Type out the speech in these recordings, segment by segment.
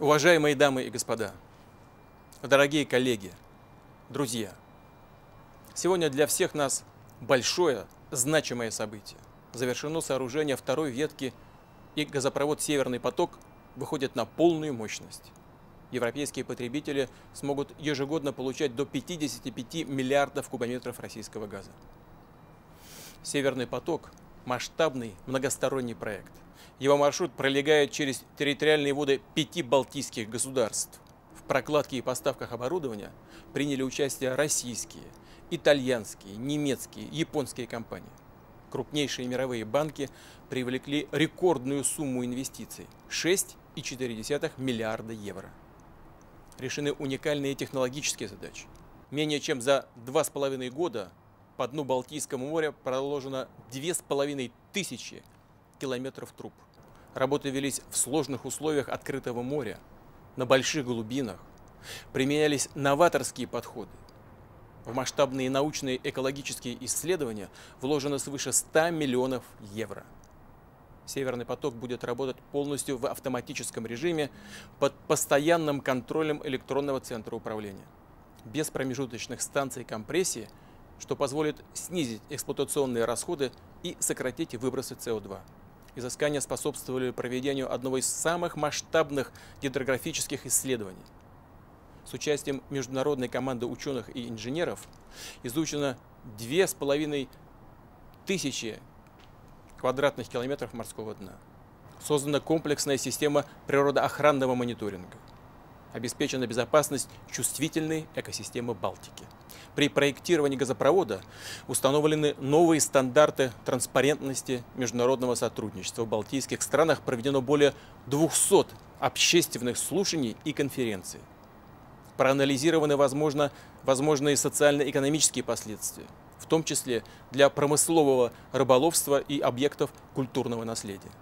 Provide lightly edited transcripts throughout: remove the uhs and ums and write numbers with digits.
Уважаемые дамы и господа, дорогие коллеги, друзья, сегодня для всех нас большое, значимое событие. Завершено сооружение второй ветки, и газопровод «Северный поток» выходит на полную мощность. Европейские потребители смогут ежегодно получать до 55 миллиардов кубометров российского газа. «Северный поток» – масштабный многосторонний проект. Его маршрут пролегает через территориальные воды 5 балтийских государств. В прокладке и поставках оборудования приняли участие российские, итальянские, немецкие, японские компании. Крупнейшие мировые банки привлекли рекордную сумму инвестиций – 6,4 миллиарда евро. Решены уникальные технологические задачи. Менее чем за 2,5 года по дну Балтийского моря проложено 2500 километров труб. Работы велись в сложных условиях открытого моря, на больших глубинах. Применялись новаторские подходы. В масштабные научные экологические исследования вложено свыше 100 миллионов евро. «Северный поток» будет работать полностью в автоматическом режиме под постоянным контролем электронного центра управления, без промежуточных станций компрессии, что позволит снизить эксплуатационные расходы и сократить выбросы СО2. Изыскания способствовали проведению одного из самых масштабных гидрографических исследований. С участием международной команды ученых и инженеров изучено 2500 квадратных километров морского дна. Создана комплексная система природоохранного мониторинга. Обеспечена безопасность чувствительной экосистемы Балтики. При проектировании газопровода установлены новые стандарты транспарентности международного сотрудничества. В балтийских странах проведено более 200 общественных слушаний и конференций. Проанализированы возможные социально-экономические последствия, в том числе для промыслового рыболовства и объектов культурного наследия.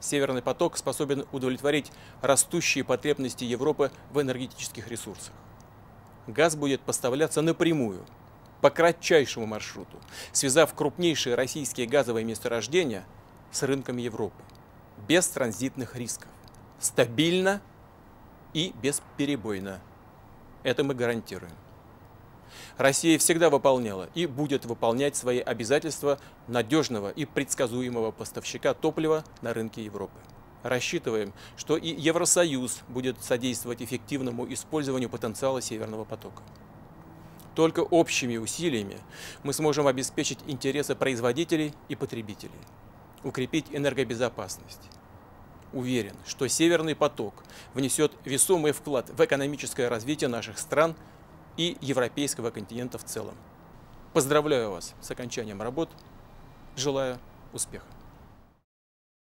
«Северный поток» способен удовлетворить растущие потребности Европы в энергетических ресурсах. Газ будет поставляться напрямую, по кратчайшему маршруту, связав крупнейшие российские газовые месторождения с рынками Европы, без транзитных рисков, стабильно и бесперебойно. Это мы гарантируем. Россия всегда выполняла и будет выполнять свои обязательства надежного и предсказуемого поставщика топлива на рынке Европы. Рассчитываем, что и Евросоюз будет содействовать эффективному использованию потенциала «Северного потока». Только общими усилиями мы сможем обеспечить интересы производителей и потребителей, укрепить энергобезопасность. Уверен, что «Северный поток» внесет весомый вклад в экономическое развитие наших стран и европейского континента в целом. Поздравляю вас с окончанием работ. Желаю успеха.